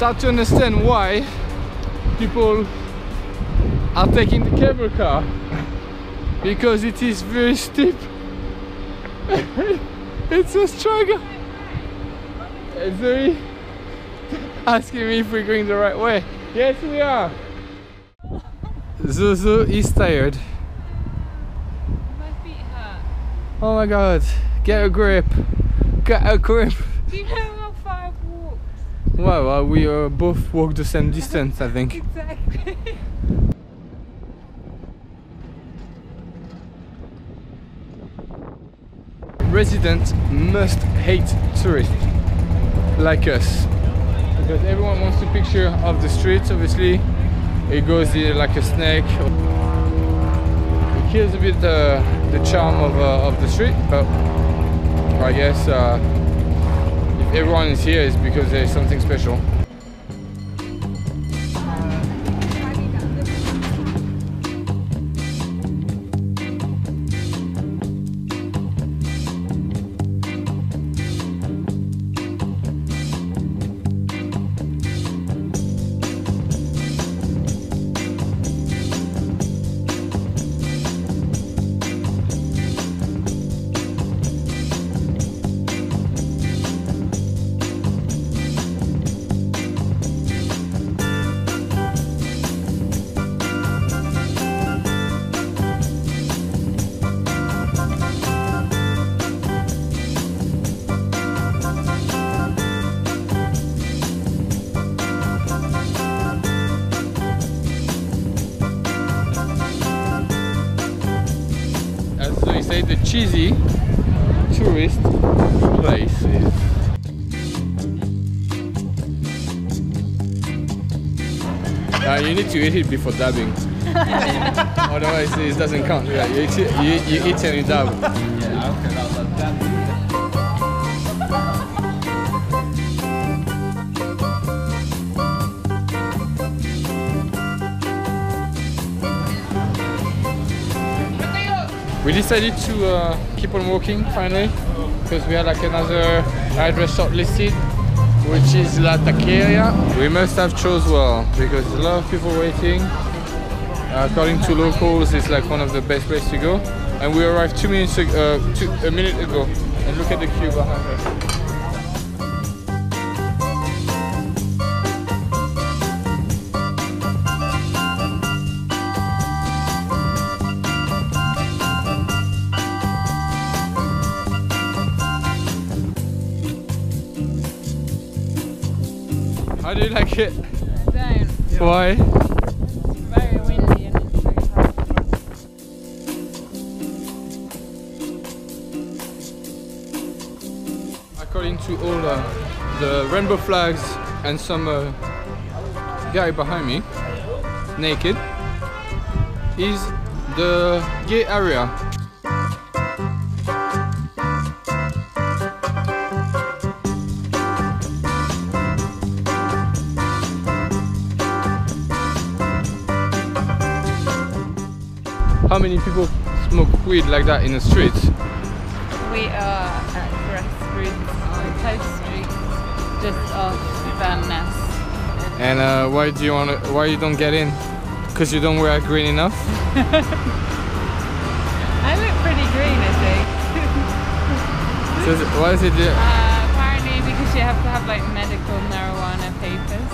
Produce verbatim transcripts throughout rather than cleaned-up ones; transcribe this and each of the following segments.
start to understand why people are taking the cable car, because it is very steep. It's a struggle. It's very asking me if we're going the right way. Yes, we are. Zuzu is tired. My feet hurt. Oh my god, get a grip. Get a grip. Do you know how far I've walked? Well, well we uh, both walked the same distance, I think. Exactly. Residents must hate tourists like us, because everyone wants a picture of the streets. Obviously it goes here like a snake. It kills a bit uh, the charm of, uh, of the street, but I guess uh, if everyone is here, it's because there's something special. The cheesy tourist places. Uh, you need to eat it before dabbing. Otherwise it doesn't count. Yeah, you eat it, you, you eat and you dab. Yeah, okay, I'll love that. We decided to uh, keep on walking finally, because we had like another address shortlisted, which is La Taqueria. We must have chose well, because a lot of people waiting. Uh, according to locals, it's like one of the best places to go. And we arrived two minutes ago, uh, two, a minute ago, and look at the queue behind us. How do you like it? I don't. Why? It's very windy and it's very hard. According to all uh, the rainbow flags and some uh, guy behind me, naked, is the gay area. How many people smoke weed like that in the streets? We are at Grassroots on Post Street, just off Van Ness. And uh, why do you want? Why you don't get in? Because you don't wear green enough. I look pretty green, I think. So why is it? Uh, apparently, because you have to have like medical marijuana papers.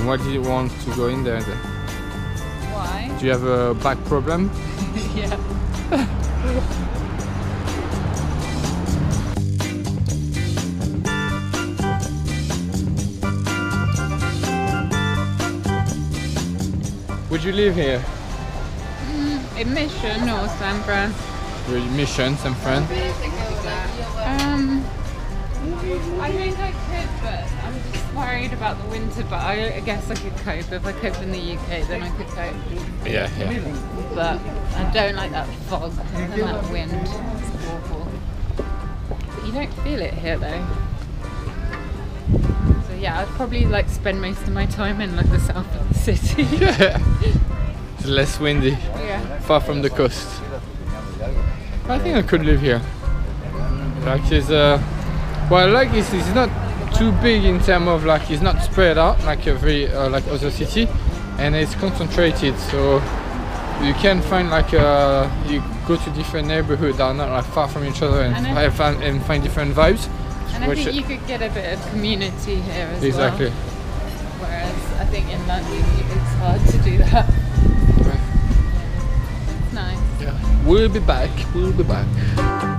And why do you want to go in there then? Why? Do you have a back problem? Yeah. Would you live here? Mm, in Mission or San Fran? Mission, San Fran. Um, I think I could, but I'm just worried about the winter, but I, I guess I could cope. If I cope in the U K, then I could cope. Yeah, yeah. But I don't like that fog and that wind. It's awful. But you don't feel it here, though. So yeah, I'd probably like spend most of my time in like the south of the city. Yeah. It's less windy. Yeah. Far from the coast. I think I could live here. Like, is uh, what I like is it's not too big in terms of like it's not spread out like every uh, like other city, and it's concentrated, so you can find like uh, you go to different neighborhoods that are not like far from each other, and, and, find, and find different vibes. And I think you could get a bit of community here as exactly. well. Exactly. Whereas I think in London it's hard to do that. Right. It's nice. Yeah. We'll be back. We'll be back.